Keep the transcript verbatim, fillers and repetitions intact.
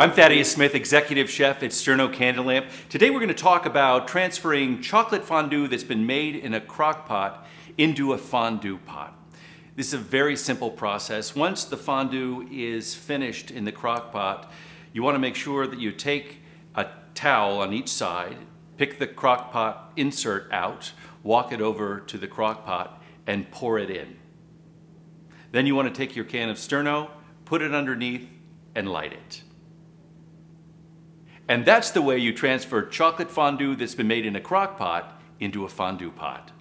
I'm Thaddeus Smith, Executive Chef at Sterno Candlelamp. Today we're going to talk about transferring chocolate fondue that's been made in a crock pot into a fondue pot. This is a very simple process. Once the fondue is finished in the crock pot, you want to make sure that you take a towel on each side, pick the crock pot insert out, walk it over to the crock pot, and pour it in. Then you want to take your can of Sterno, put it underneath, and light it. And that's the way you transfer chocolate fondue that's been made in a crock pot into a fondue pot.